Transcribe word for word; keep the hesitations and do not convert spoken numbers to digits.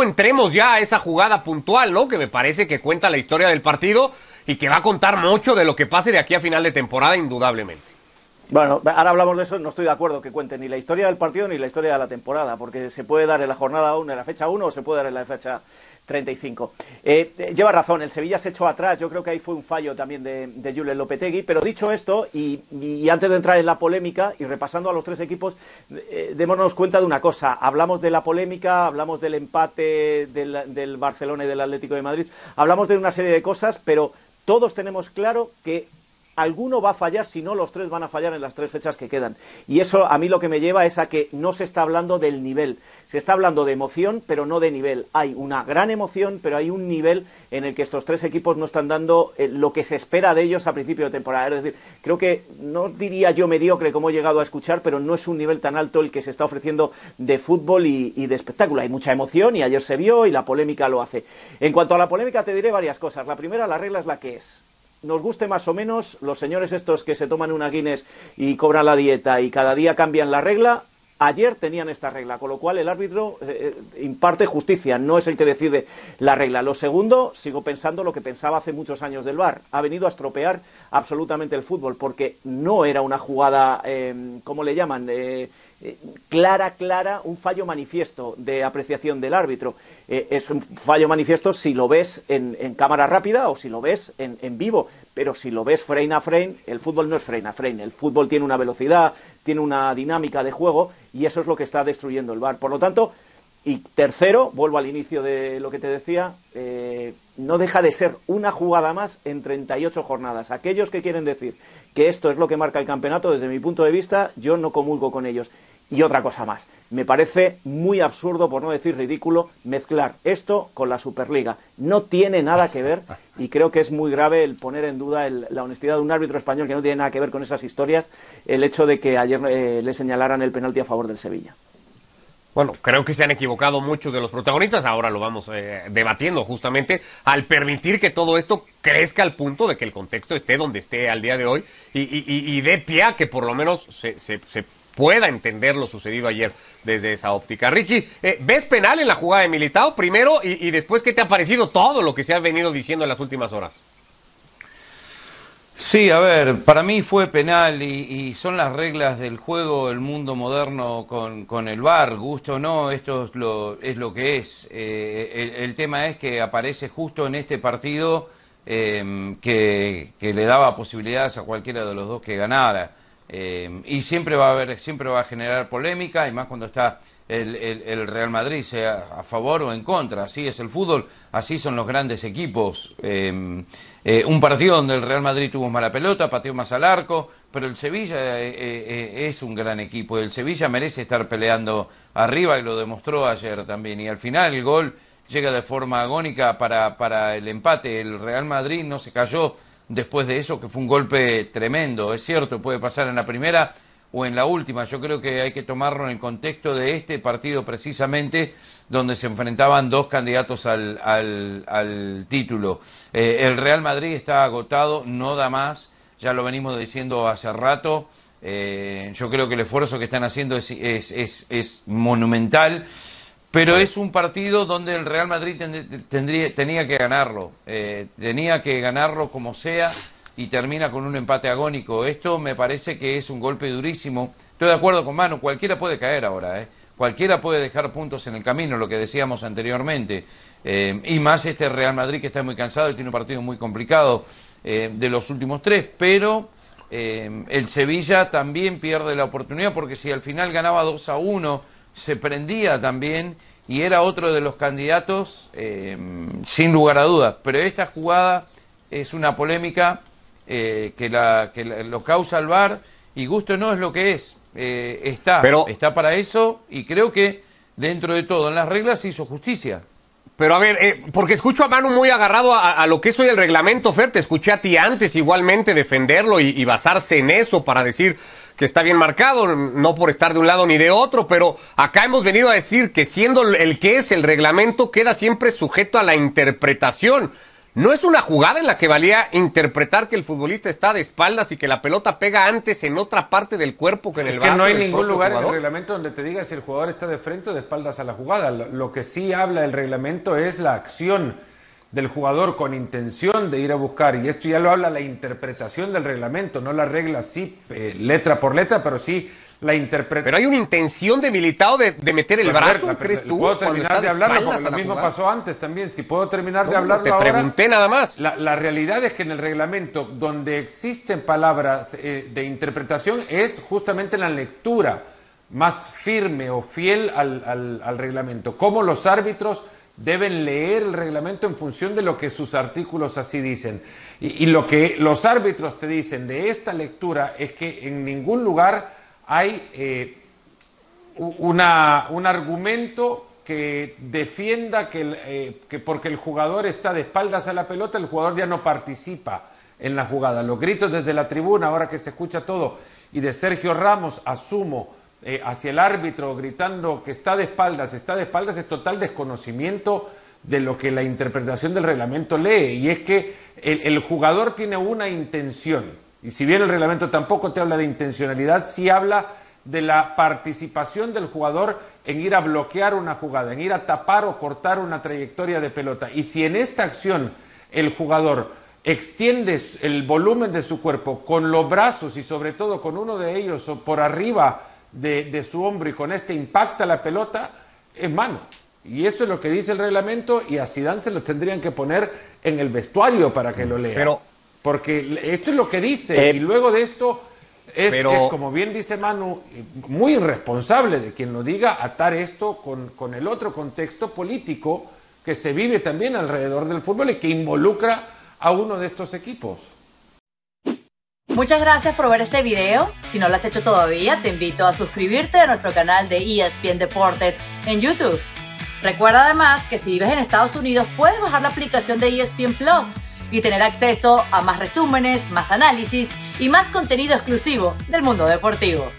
Entremos ya a esa jugada puntual, ¿no? Que me parece que cuenta la historia del partido y que va a contar mucho de lo que pase de aquí a final de temporada, indudablemente. Bueno, ahora hablamos de eso. No estoy de acuerdo que cuente ni la historia del partido ni la historia de la temporada, porque se puede dar en la jornada uno, en la fecha uno, o se puede dar en la fecha treinta y cinco. Eh, lleva razón, el Sevilla se echó atrás. Yo creo que ahí fue un fallo también de, de Julen Lopetegui, pero dicho esto, y, y antes de entrar en la polémica y repasando a los tres equipos, eh, démonos cuenta de una cosa. Hablamos de la polémica, hablamos del empate del, del Barcelona y del Atlético de Madrid, hablamos de una serie de cosas, pero todos tenemos claro que alguno va a fallar, si no los tres van a fallar en las tres fechas que quedan. Y eso a mí lo que me lleva es a que no se está hablando del nivel. Se está hablando de emoción, pero no de nivel. Hay una gran emoción, pero hay un nivel en el que estos tres equipos no están dando lo que se espera de ellos a principio de temporada. Es decir, creo que, no diría yo mediocre como he llegado a escuchar, pero no es un nivel tan alto el que se está ofreciendo de fútbol y, y de espectáculo. Hay mucha emoción y ayer se vio y la polémica lo hace. En cuanto a la polémica te diré varias cosas. La primera, la regla es la que es. Nos guste más o menos, los señores estos que se toman una Guinness y cobran la dieta y cada día cambian la regla, ayer tenían esta regla, con lo cual el árbitro eh, imparte justicia, no es el que decide la regla. Lo segundo, sigo pensando lo que pensaba hace muchos años del V A R. Ha venido a estropear absolutamente el fútbol, porque no era una jugada, eh, ¿cómo le llaman?, Eh, clara, clara, un fallo manifiesto de apreciación del árbitro. Eh, es un fallo manifiesto si lo ves en, en cámara rápida o si lo ves en, en vivo, pero si lo ves frame a frame, el fútbol no es frame a frame, el fútbol tiene una velocidad, tiene una dinámica de juego, y eso es lo que está destruyendo el V A R. Por lo tanto, y tercero, vuelvo al inicio de lo que te decía, eh, no deja de ser una jugada más en treinta y ocho jornadas. Aquellos que quieren decir que esto es lo que marca el campeonato, desde mi punto de vista, yo no comulgo con ellos. Y otra cosa más, me parece muy absurdo, por no decir ridículo, mezclar esto con la Superliga. No tiene nada que ver, y creo que es muy grave el poner en duda el, la honestidad de un árbitro español que no tiene nada que ver con esas historias, el hecho de que ayer eh, le señalaran el penalti a favor del Sevilla. Bueno, creo que se han equivocado muchos de los protagonistas, ahora lo vamos eh, debatiendo justamente, al permitir que todo esto crezca al punto de que el contexto esté donde esté al día de hoy y, y, y dé pie a que por lo menos se, se, se pueda entender lo sucedido ayer desde esa óptica. Ricky, eh, ¿ves penal en la jugada de Militao primero y, y después qué te ha parecido todo lo que se ha venido diciendo en las últimas horas? Sí, a ver, para mí fue penal y, y son las reglas del juego, el mundo moderno con, con el V A R, gusto o no, esto es lo, es lo que es. Eh, el, el tema es que aparece justo en este partido eh, que, que le daba posibilidades a cualquiera de los dos que ganara. Eh, y siempre va a haber, siempre va a generar polémica, y más cuando está el, el, el Real Madrid, sea a favor o en contra. Así es el fútbol, así son los grandes equipos. Eh, Eh, un partido donde el Real Madrid tuvo mala pelota, pateó más al arco, pero el Sevilla eh, eh, es un gran equipo. El Sevilla merece estar peleando arriba y lo demostró ayer también. Y al final el gol llega de forma agónica para, para el empate. El Real Madrid no se cayó después de eso, que fue un golpe tremendo. Es cierto, puede pasar en la primera o en la última. Yo creo que hay que tomarlo en el contexto de este partido precisamente, donde se enfrentaban dos candidatos al, al, al título. Eh, el Real Madrid está agotado, no da más, ya lo venimos diciendo hace rato. Eh, yo creo que el esfuerzo que están haciendo es, es, es, es monumental, pero es un partido donde el Real Madrid tend, tendría, tenía que ganarlo, eh, tenía que ganarlo como sea, y termina con un empate agónico. Esto me parece que es un golpe durísimo. Estoy de acuerdo con Manu, cualquiera puede caer ahora, ¿eh? Cualquiera puede dejar puntos en el camino, lo que decíamos anteriormente. Eh, y más este Real Madrid, que está muy cansado y tiene un partido muy complicado eh, de los últimos tres, pero eh, el Sevilla también pierde la oportunidad, porque si al final ganaba dos a uno, se prendía también y era otro de los candidatos, eh, sin lugar a dudas. Pero esta jugada es una polémica Eh, que, la, que la, lo causa el V A R, y gusto no es lo que es, eh, está, pero, está para eso, y creo que dentro de todo en las reglas se hizo justicia. Pero a ver, eh, porque escucho a Manu muy agarrado a, a lo que es hoy el reglamento, Fer, te escuché a ti antes igualmente defenderlo y, y basarse en eso para decir que está bien marcado, no por estar de un lado ni de otro, pero acá hemos venido a decir que siendo el que es el reglamento, queda siempre sujeto a la interpretación. No es una jugada en la que valía interpretar que el futbolista está de espaldas y que la pelota pega antes en otra parte del cuerpo que en el brazo. Es que no hay ningún lugar en el reglamento donde te diga si el jugador está de frente o de espaldas a la jugada. Lo que sí habla el reglamento es la acción del jugador con intención de ir a buscar, y esto ya lo habla la interpretación del reglamento, no la regla sí eh, letra por letra, pero sí la interpretación. Pero hay una intención de Militao de, de meter el pero brazo, la, ¿crees tú? Puedo terminar de hablarlo porque lo mismo pasó antes también. Si puedo terminar no, de hablarlo ahora. Te pregunté ahora, nada más. La, la realidad es que en el reglamento donde existen palabras eh, de interpretación es justamente en la lectura más firme o fiel al, al, al reglamento. Cómo los árbitros deben leer el reglamento en función de lo que sus artículos así dicen. Y, y lo que los árbitros te dicen de esta lectura es que en ningún lugar hay eh, una, un argumento que defienda que, el, eh, que porque el jugador está de espaldas a la pelota, el jugador ya no participa en la jugada. Los gritos desde la tribuna, ahora que se escucha todo, y de Sergio Ramos, asumo, eh, hacia el árbitro gritando que está de espaldas, está de espaldas, es total desconocimiento de lo que la interpretación del reglamento lee. Y es que el, el jugador tiene una intención. Y si bien el reglamento tampoco te habla de intencionalidad, sí habla de la participación del jugador en ir a bloquear una jugada, en ir a tapar o cortar una trayectoria de pelota. Y si en esta acción el jugador extiende el volumen de su cuerpo con los brazos y sobre todo con uno de ellos o por arriba de, de su hombro, y con este impacta la pelota, es mano. Y eso es lo que dice el reglamento, y a Zidane se lo tendrían que poner en el vestuario para que lo lea. Pero porque esto es lo que dice, eh, y luego de esto es, pero, es, como bien dice Manu, muy irresponsable de quien lo diga, atar esto con, con el otro contexto político que se vive también alrededor del fútbol y que involucra a uno de estos equipos. Muchas gracias por ver este video. Si no lo has hecho todavía, te invito a suscribirte a nuestro canal de E S P N Deportes en YouTube. Recuerda además que si vives en Estados Unidos, puedes bajar la aplicación de E S P N Plus y tener acceso a más resúmenes, más análisis y más contenido exclusivo del mundo deportivo.